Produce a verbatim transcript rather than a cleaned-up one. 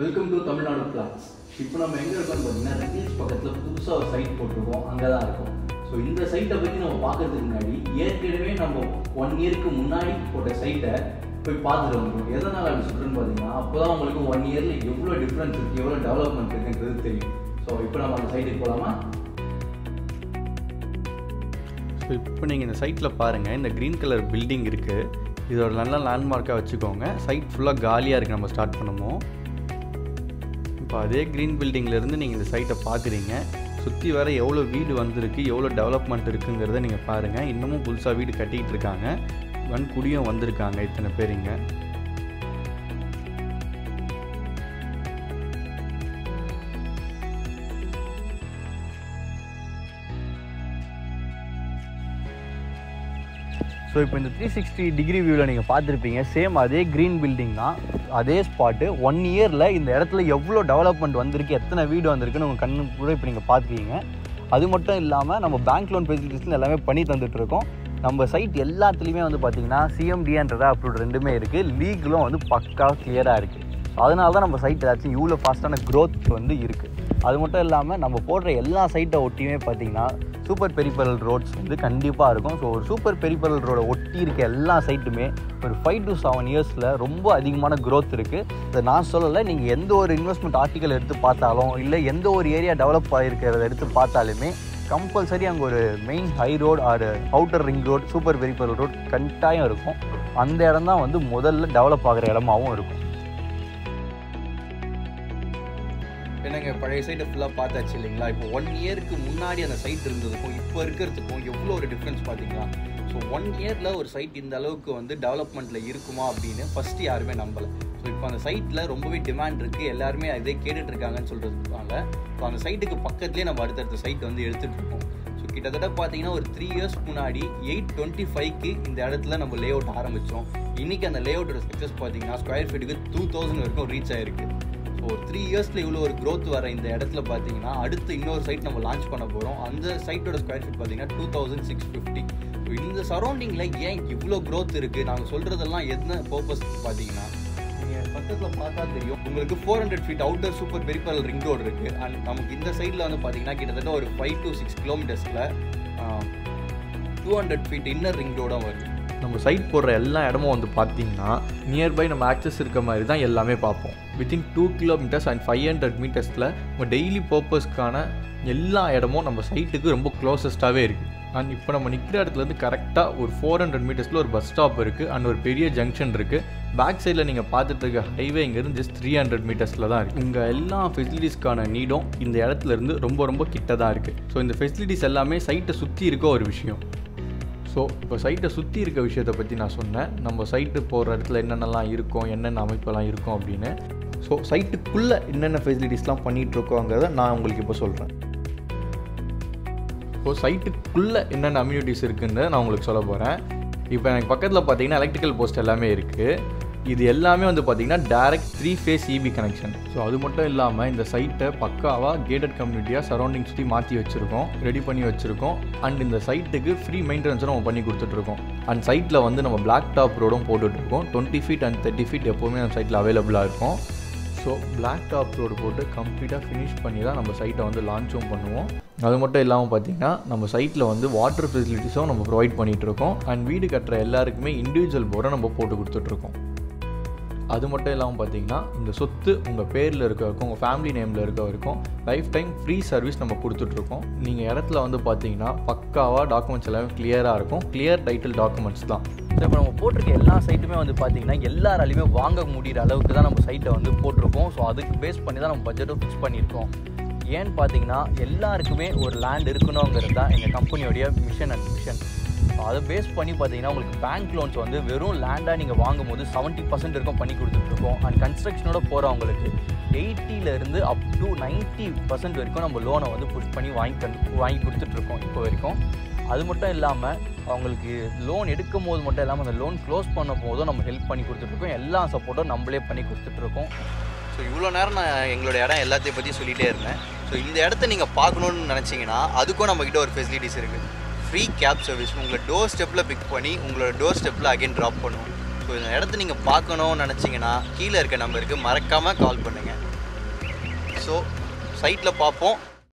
Welcome to Tamil Nadu Vlogs. இப்போ நம்ம எங்க இருக்கோம் பாத்தீங்கன்னா ரங்கேஜ் பக்கத்துல புதுசா ஒரு சைட் போட்டுருக்கோம், அங்கதான் இருக்கும். ஸோ இந்த சைட்டை பற்றி நம்ம பார்க்கறதுக்கு முன்னாடி ஏற்கனவே நம்ம ஒன் இயருக்கு முன்னாடி போட்ட சைட்டை போய் பார்த்துட்டு வந்துடும். எதனால அப்படி சொல்றேன்னு பார்த்தீங்கன்னா அப்போதான் உங்களுக்கு ஒன் இயர்ல எவ்வளோ டிஃப்ரென்ஸ் இருக்கு, எவ்வளோ டெவலப்மெண்ட் இருக்குன்றது தெரியும். ஸோ இப்போ நம்ம அந்த சைட்டுக்கு போகலாமா? ஸோ இப்போ நீங்கள் இந்த சைட்டில் பாருங்கள், இந்த க்ரீன் கலர் பில்டிங் இருக்குது, இது ஒரு நல்ல லேண்ட்மார்க்காக வச்சுக்கோங்க. சைட் ஃபுல்லாக காலியாக இருக்குது நம்ம ஸ்டார்ட் பண்ணுவோம். இப்போ அதே க்ரீன் பில்டிங்லேருந்து நீங்கள் இந்த சைட்டை பார்க்குறீங்க. சுற்றி வேறு எவ்வளோ வீடு வந்திருக்கு, எவ்வளோ டெவலப்மெண்ட் இருக்குங்கிறத நீங்கள் பாருங்கள். இன்னமும் புதுசாக வீடு கட்டிகிட்டு இருக்காங்க, வன்குடியும் வந்திருக்காங்க இத்தனை பேருங்க. ஸோ இப்போ இந்த த்ரீ சிக்ஸ்டி டிகிரி வியூவில் நீங்கள் பார்த்துருப்பீங்க, சேம் அதே க்ரீன் பில்டிங் தான், அதே ஸ்பாட்டு. ஒன் இயரில் இந்த இடத்துல எவ்வளோ டெவலப்மெண்ட் வந்திருக்கு, எத்தனை வீடு வந்திருக்குன்னு உங்கள் கண்ணு கூட இப்போ நீங்கள் பார்த்துருக்கீங்க. அது மட்டும் இல்லாமல் நம்ம பேங்க் லோன் ஃபெசிலிட்டிஸ்னு எல்லாமே பண்ணி தந்துட்டுருக்கோம். நம்ம சைட் எல்லாத்துலேயுமே வந்து பார்த்திங்கன்னா சிஎம்டின்றதாக அப்ரூவ்ட் ரெண்டுமே இருக்குது, லீகலும் வந்து பக்கா கிளியராக இருக்குது. அதனால தான் நம்ம சைட் ஏதாச்சும் இவ்வளோ ஃபாஸ்ட்டான க்ரோத் வந்து இருக்குது. அது மட்டும் இல்லாமல் நம்ம போடுற எல்லா சைட்டை ஒட்டியுமே பார்த்திங்கன்னா சூப்பர் பெரிபரல் ரோட்ஸ் வந்து கண்டிப்பாக இருக்கும். ஸோ ஒரு சூப்பர் பெரிபரல் ரோடை ஒட்டி இருக்க எல்லா சைட்டுமே ஒரு ஃபைவ் டு செவன் இயர்ஸில் ரொம்ப அதிகமான க்ரோத் இருக்குது. இதை நான் சொல்லலை, நீங்கள் எந்த ஒரு இன்வெஸ்ட்மெண்ட் ஆர்டிக்கல் எடுத்து பார்த்தாலும் இல்லை எந்த ஒரு ஏரியா டெவலப் ஆகிருக்கிறத எடுத்து பார்த்தாலுமே கம்பல்சரி அங்கே ஒரு main high road or outer ring road, super peripheral road கட்டாயம் இருக்கும். அந்த இடம் தான் வந்து முதல்ல டெவலப் ஆகிற இடமாகவும் இருக்கும். என்னங்க பழைய சைட்டை ஃபுல்லாக பார்த்தாச்சு இல்லைங்களா? இப்போ ஒன் இயருக்கு முன்னாடி அந்த சைட் இருந்ததுக்கும் இப்போ இருக்கிறதுக்கும் எவ்வளோ ஒரு டிஃப்ரென்ஸ் பார்த்தீங்களா? ஸோ ஒன் இயரில் ஒரு சைட் இந்த அளவுக்கு வந்து டெவலப்மெண்ட்டில் இருக்குமா அப்படின்னு ஃபஸ்ட்டு யாருமே நம்பலை. ஸோ இப்போ அந்த சைட்டில் ரொம்பவே டிமாண்ட் இருக்குது, எல்லாருமே அதே கேட்டுட்ருக்காங்கன்னு சொல்கிறதுக்காங்க. ஸோ அந்த சைட்டுக்கு பக்கத்துலேயே நம்ம அடுத்தடுத்த சைட் வந்து எடுத்துகிட்ருக்கோம். ஸோ கிட்டத்தட்ட பார்த்தீங்கன்னா ஒரு த்ரீ இயர்ஸ் முன்னாடி எயிட் டுவெண்ட்டி ஃபைவ்க்கு இந்த இடத்துல நம்ம லே அவுட் ஆரம்பித்தோம். இன்றைக்கி அந்த லே அவுட்டோட சக்ஸஸ் பார்த்தீங்கன்னா ஸ்கொயர் ஃபீட்டுக்கு டூ தௌசண்ட் வரைக்கும் ரீச் ஆகிருக்கு. ஒரு த்ரீ இயர்ஸில் இவ்வளோ ஒரு க்ரோத் வர இந்த இடத்துல பார்த்தீங்கன்னா அடுத்து இன்னொரு சைட் நம்ம லான்ச் பண்ண போகிறோம். அந்த சைட்டோட ஸ்கொயர் ஃபீட் பார்த்தீங்கன்னா two thousand six fifty. So இந்த சரௌண்டிங்கில் ஏன் இவ்வளோ க்ரோத் இருக்குது, நாங்கள் சொல்கிறதெல்லாம் என்ன பர்பஸ் பார்த்தீங்கன்னா நீங்கள் பக்கத்தில் பார்த்தா தெரியும் உங்களுக்கு four hundred feet outer super peripheral ring road இருக்குது. அண்ட் நமக்கு இந்த சைடில் வந்து பார்த்தீங்கன்னா கிட்டத்தட்ட ஒரு ஃபைவ் டு சிக்ஸ் கிலோமீட்டர்ஸில் two hundred feet inner ring ரோடும் வருது. நம்ம சைட் போடுற எல்லா இடமும் வந்து பார்த்திங்கன்னா நியர்பை நம்ம ஆக்சஸ் இருக்க மாதிரி தான் எல்லாமே பார்ப்போம். Within two kilometres and five hundred மீட்டர்ஸில் நம்ம டெய்லி பர்பஸ்க்கான எல்லா இடமும் நம்ம சைட்டுக்கு ரொம்ப க்ளோசஸ்ட்டாகவே இருக்குது. அண்ட் இப்போ நம்ம நிற்கிற இடத்துலேருந்து கரெக்டாக ஒரு ஃபோர் ஹண்ட்ரட் மீட்டர்ஸில் ஒரு பஸ் ஸ்டாப் இருக்குது, அண்ட் ஒரு பெரிய ஜங்ஷன் இருக்குது. பேக் சைடில் நீங்கள் பார்த்துட்டு இருக்க ஹைவே இங்கேருந்து ஜஸ்ட் த்ரீ ஹண்ட்ரட் மீட்டர்ஸில் தான் இருக்குது. உங்கள் எல்லா ஃபெசிலிட்டிஸ்க்கான நீடும் இந்த இடத்துலேருந்து ரொம்ப ரொம்ப கிட்ட தான் இருக்குது. ஸோ இந்த ஃபெசிலிட்டிஸ் எல்லாமே சைட்டை சுற்றி இருக்க ஒரு விஷயம். ஸோ இப்போ சைட்டை சுற்றி இருக்க விஷயத்தை பற்றி நான் சொன்னேன், நம்ம சைட்டு போகிற இடத்துல என்னென்னலாம் இருக்கும், என்னென்ன அமைப்பெல்லாம் இருக்கும் அப்படின்னு. ஸோ சைட்டுக்குள்ளே என்னென்ன ஃபெசிலிட்டிஸ்லாம் பண்ணிகிட்ருக்கோங்கிறத நான் உங்களுக்கு இப்போ சொல்கிறேன். ஸோ சைட்டுக்குள்ளே என்னென்ன அம்யூனிட்டிஸ் இருக்குன்றத நான் உங்களுக்கு சொல்ல போகிறேன். இப்போ எனக்கு பக்கத்தில் பார்த்தீங்கன்னா எலக்ட்ரிக்கல் போஸ்ட் எல்லாமே இருக்குது. இது எல்லாமே வந்து பார்த்திங்கன்னா direct three phase EB connection. So அது மட்டும் இல்லாமல் இந்த சைட்டை பக்காவாக கேட்டட் கம்யூனிட்டியாக சரௌண்டிங் சுற்றி மாற்றி வச்சுருக்கோம், ரெடி பண்ணி வச்சுருக்கோம். அண்ட் இந்த சைட்டுக்கு ஃப்ரீ மெயின்டெனன்ஸும் நம்ம பண்ணி கொடுத்துட்ருக்கோம். அண்ட் சைட்டில் வந்து நம்ம பிளாக் டாப் ரோடும் போட்டுட்ருக்கோம். Twenty feet and thirty feet எப்போவுமே நம்ம சைட்டில் அவைலபிளாக இருக்கும். ஸோ பிளாக் டாப் ரோடு போட்டு கம்ப்ளீட்டாக ஃபினிஷ் பண்ணி தான் நம்ம சைட்டை வந்து லான்ச்சும் பண்ணுவோம். அது மட்டும் இல்லாமல் பார்த்திங்கன்னா நம்ம சைட்டில் வந்து வாட்டர் ஃபெசிலிட்டிஸும் நம்ம ப்ரொவைட் பண்ணிகிட்ருக்கோம். அண்ட் வீடு கட்டுற எல்லாருக்குமே இண்டிவிஜுவல் போர்டை நம்ம போட்டு கொடுத்துட்ருக்கோம். அது மட்டும் இல்லாமல் பார்த்தீங்கன்னா இந்த சொத்து உங்கள் பேரில் இருக்க வரைக்கும், உங்கள் ஃபேமிலி நேமில் இருக்க வரைக்கும் லைஃப் டைம் ஃப்ரீ சர்வீஸ் நம்ம கொடுத்துட்ருக்கோம். நீங்கள் இடத்துல வந்து பார்த்தீங்கன்னா பக்காவாக டாக்குமெண்ட்ஸ் எல்லாமே கிளியராக இருக்கும், கிளியர் டைட்டில் டாக்குமெண்ட்ஸ் தான். இப்போ நம்ம போட்டிருக்க எல்லா சைட்டுமே வந்து பார்த்திங்கன்னா எல்லாராலையுமே வாங்க முடிகிற அளவுக்கு தான் நம்ம சைட்டை வந்து போட்டிருக்கோம். ஸோ அதுக்கு பேஸ் பண்ணி தான் நம்ம பட்ஜெட்டும் ஃபிக்ஸ் பண்ணியிருக்கோம். ஏன்னு பார்த்தீங்கன்னா எல்லாருக்குமே ஒரு லேண்ட் இருக்கணுங்கிறது தான் எங்கள் கம்பெனியோடைய மிஷன் அண்ட் மிஷன். அதை பேஸ் பண்ணி பார்த்தீங்கன்னா உங்களுக்கு பேங்க் லோன்ஸ் வந்து வெறும் லேண்டாக நீங்கள் வாங்கும் போது செவன்ட்டி பர்சன்ட் இருக்கும் பண்ணி கொடுத்துட்ருக்கோம். அண்ட் கன்ஸ்ட்ரக்ஷனோட போகிறவங்களுக்கு எயிட்டிலேருந்து அப் டு நைன்ட்டி பர்சன்ட் வரைக்கும் நம்ம லோனை வந்து புஷ் பண்ணி வாங்கி கண்டு வாங்கி கொடுத்துட்ருக்கோம் இப்போ வரைக்கும். அது மட்டும் இல்லாமல் அவங்களுக்கு லோன் எடுக்கும் போது மட்டும் இல்லாமல் அந்த லோன் க்ளோஸ் பண்ண போதும் நம்ம ஹெல்ப் பண்ணி கொடுத்துட்ருக்கோம். எல்லா சப்போர்ட்டும் நம்மளே பண்ணி கொடுத்துட்ருக்கோம். ஸோ இவ்வளோ நேரம் நான் எங்களோட இடம் எல்லாத்தையும் பற்றி சொல்லிகிட்டே இருந்தேன். ஸோ இந்த இடத்த நீங்கள் பார்க்கணுன்னு நினச்சிங்கன்னா அதுக்கும் நம்மக்கிட்ட ஒரு ஃபெசிலிட்டிஸ் இருக்குது. ஃப்ரீ கேப் சர்வீஸ் உங்களை டோர் ஸ்டெப்பில் பிக் பண்ணி உங்களோட டோர் ஸ்டெப்பில் அகைன் ட்ராப் பண்ணுவோம். ஸோ இந்த இடத்த நீங்கள் பார்க்கணுன்னு நினச்சிங்கன்னா கீழே இருக்க நம்பருக்கு மறக்காமல் கால் பண்ணுங்கள். ஸோ சைட்டில் பார்ப்போம்.